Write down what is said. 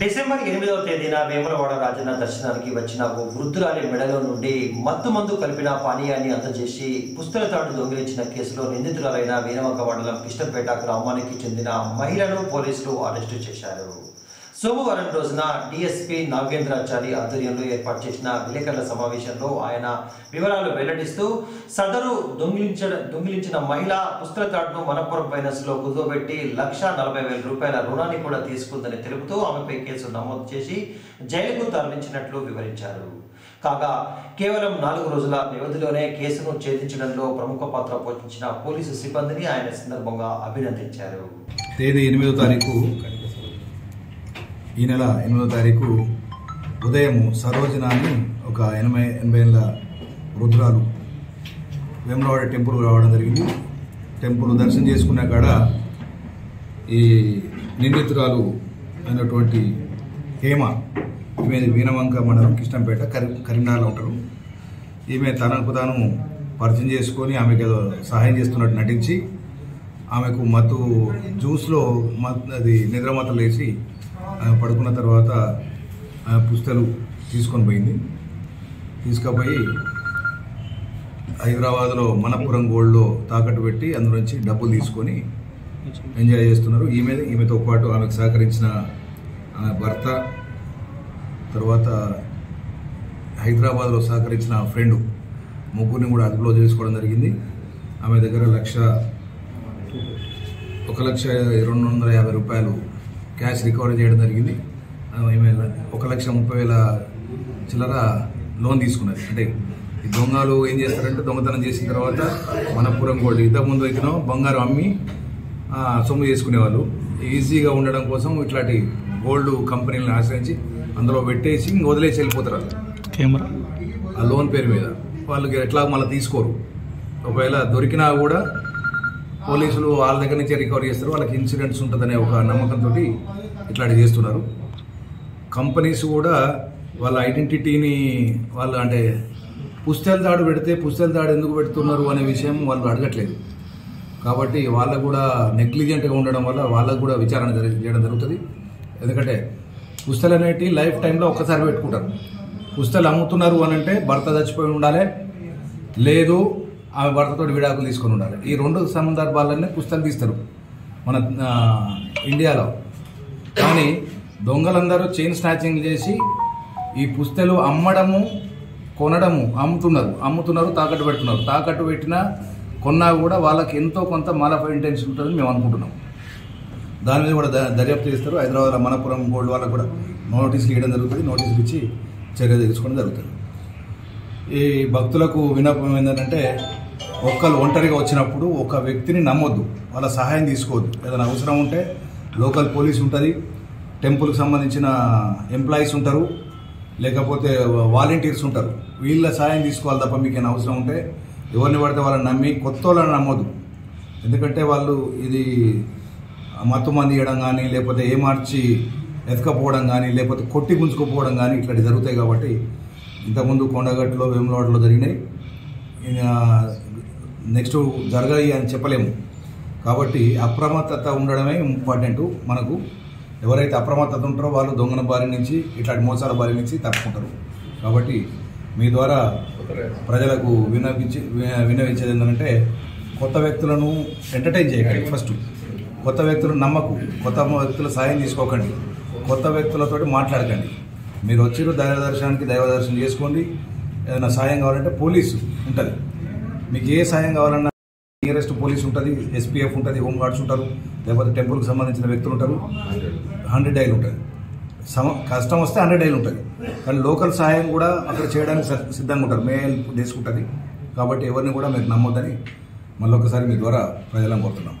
December 8వ తేదీన వేములవాడ రాజన్న దర్శనానికి వచ్చిన ఓ వృద్ధురాలి మెడలో నుండి మత్తుమందు కలిపిన పానీయాన్ని అంతజేసి పుస్తల తాడు దొంగిలించిన కేసులో నిందితులైన వేణువంక మండలం కిష్టపేట గ్రామానికి చెందిన మహిళను పోలీసులు అరెస్టు చేశారు। సోమవారం రోజున డిఎస్పీ నాగేంద్రాచారి ఆధ్వర్యంలో ఏర్పాటు చేసిన విలేకరుల సమావేశంలో ఆయన వివరాలు వెల్లడిస్తూ సదరు దొంగిలించిన మహిళ పుస్తల తాడును మనపురం ఫైనాన్స్లో కుదువబెట్టి 1,40,000 రూపాయల రుణాన్ని కూడా తీసుకుందని తెలుపుతూ ఆమెపై కేసు నమోదు చేసి జైలుకు తరలించినట్లు వివరించారు। కాగా కేవలం 4 రోజుల వ్యవధిలోనే కేసును ఛేదించడంలో ప్రముఖ పాత్ర పోషించిన పోలీసు సిబ్బందిని ఆయన సందర్భంగా అభినందించారు। తేదీ 8వ తారీఖు ఈ నెల 8వ తారీఖు ఉదయం సరోజనాన్ని ఒక 80 ఏళ్ల వృద్ధురాలు వేములవాడ టెంపుల్ రావడం జరిగింది। టెంపుల్ దర్శనం చేసుకున్న కాడ ఈ నిందితురాలు అయినటువంటి హేమ, ఈమె వీణవంక మండలం కిష్టంపేట కరీంనగర్లో ఉంటారు। ఈమె తనకు తాను పరిచయం చేసుకొని ఆమెకు ఏదో సహాయం చేస్తున్నట్టు నటించి ఆమెకు మత్తు జ్యూస్లో అది నిద్రమతలు వేసి పడుకున్న తర్వాత పుస్తలు తీసుకొని పోయింది। తీసుకుపోయి హైదరాబాద్లో మనపురం గోల్డ్లో తాకట్టు పెట్టి అందులోంచి డబ్బులు తీసుకొని ఎంజాయ్ చేస్తున్నారు। ఈమెతో పాటు ఆమెకు సహకరించిన భర్త, తర్వాత హైదరాబాద్లో సహకరించిన ఫ్రెండ్, ముగ్గురిని కూడా అదుపులో చేసుకోవడం జరిగింది। ఆమె దగ్గర 1,02,50 రూపాయలు క్యాష్ రికవరీ చేయడం జరిగింది। ఆమె 1,30,000 చిల్లర లోన్ తీసుకున్నది। అంటే ఈ దొంగలు ఏం చేస్తారంటే దొంగతనం చేసిన తర్వాత మనపురం గోల్డ్ ఇంతకుముందు ఎక్కిన బంగారం అమ్మి సొమ్ము చేసుకునేవాళ్ళు। ఈజీగా ఉండడం కోసం ఇట్లాంటి గోల్డ్ కంపెనీలను ఆశ్రయించి అందులో పెట్టేసి వదిలేసి వెళ్ళిపోతారు కెమెరా ఆ లోన్ పేరు మీద। వాళ్ళకి ఎట్లా మళ్ళీ తీసుకోరు, ఒకవేళ దొరికినా కూడా పోలీసులు వాళ్ళ దగ్గర నుంచి రికవరీ చేస్తారు, వాళ్ళకి ఇన్సూరెన్స్ ఉంటుందనే ఒక నమ్మకంతో ఇట్లాంటివి చేస్తున్నారు। కంపెనీస్ కూడా వాళ్ళ ఐడెంటిటీని వాళ్ళు అంటే పుస్తల తాడు పెడితే పుస్తల తాడు ఎందుకు పెడుతున్నారు అనే విషయం వాళ్ళు అడగట్లేదు, కాబట్టి వాళ్ళకు కూడా నెగ్లిజెంట్గా ఉండడం వల్ల వాళ్ళకు కూడా విచారణ చేయడం జరుగుతుంది। ఎందుకంటే పుస్తలు అనేటివి లైఫ్ టైంలో ఒక్కసారి పెట్టుకుంటారు। పుస్తలు అమ్ముతున్నారు అని అంటే భర్త చచ్చిపోయి ఉండాలి, లేదు ఆమె భర్తతో విడాకులు తీసుకొని ఉండాలి, ఈ రెండు సందర్భాలన్నీ పుస్తలు తీస్తారు మన ఇండియాలో। కానీ దొంగలందరూ చైన్ స్నాచింగ్ చేసి ఈ పుస్తలు అమ్మడము కొనడము అమ్ముతున్నారు తాకట్టు పెడుతున్నారు। తాకట్టు పెట్టినా కొన్నా కూడా వాళ్ళకి ఎంతో కొంత మాలఫై ఇంటెన్షన్ ఉంటుందని మేము అనుకుంటున్నాం। దాని మీద కూడా దర్యాప్తు చేస్తారు। హైదరాబాద్లో మనపురం గోల్డ్ వాళ్ళకు కూడా నోటీసులు ఇవ్వడం జరుగుతుంది, నోటీసులు ఇచ్చి చర్య తీసుకోవడం జరుగుతుంది। ఈ భక్తులకు విన్నపం ఏంటంటే ఒక్కరు ఒంటరిగా వచ్చినప్పుడు ఒక వ్యక్తిని నమ్మొద్దు, వాళ్ళ సహాయం తీసుకోవద్దు। ఏదైనా అవసరం ఉంటే లోకల్ పోలీస్ ఉంటుంది, టెంపుల్కి సంబంధించిన ఎంప్లాయీస్ ఉంటారు, లేకపోతే వాలంటీర్స్ ఉంటారు, వీళ్ళ సహాయం తీసుకోవాలి తప్ప మీకు ఏమైనా అవసరం ఉంటే ఎవరిని పడితే వాళ్ళని నమ్మి కొత్త వాళ్ళని నమ్మొద్దు। ఎందుకంటే వాళ్ళు ఇది మత్తు మంది ఇవ్వడం కానీ, లేకపోతే ఏమార్చి ఎతకపోవడం కానీ, లేకపోతే కొట్టి గుంజుకుపోవడం కానీ ఇట్లాంటివి జరుగుతాయి। కాబట్టి ఇంతకుముందు కొండగట్టులో వేములవాడలో జరిగినాయి, నెక్స్ట్ జరగాయి అని చెప్పలేము। కాబట్టి అప్రమత్తత ఉండడమే ఇంపార్టెంట్ మనకు। ఎవరైతే అప్రమత్తత ఉంటారో వాళ్ళు దొంగల బారి నుంచి ఇట్లాంటి మోసాల బారి నుంచి తప్పుకుంటారు। కాబట్టి మీ ద్వారా ప్రజలకు విన్నవించేది ఏంటంటే కొత్త వ్యక్తులను ఎంటర్టైన్ చేయకండి, ఫస్ట్ కొత్త వ్యక్తులను నమ్మకు, కొత్త వ్యక్తుల సాయం తీసుకోకండి, కొత్త వ్యక్తులతో మాట్లాడకండి। మీరు వచ్చిన దైవదర్శనానికి దైవదర్శనం చేసుకోండి, ఏదైనా సాయం కావాలంటే పోలీసు ఉంటుంది, మీకు ఏ సాయం కావాలన్నా నియరెస్ట్ పోలీస్ ఉంటుంది, ఎస్పీఎఫ్ ఉంటుంది, హోమ్ గార్డ్స్ ఉంటారు, లేకపోతే టెంపుల్కి సంబంధించిన వ్యక్తులు ఉంటారు, 100 డైలు ఉంటుంది, కష్టం వస్తే 100 డైలు ఉంటుంది, కానీ లోకల్ సహాయం కూడా అక్కడ చేయడానికి సిద్ధంగా ఉంటారు, మేల్ చేసుకుంటుంది। కాబట్టి ఎవరిని కూడా మీరు నమ్మొద్దని మళ్ళీ ఒకసారి మీ ద్వారా ప్రజలను కోరుతున్నాం।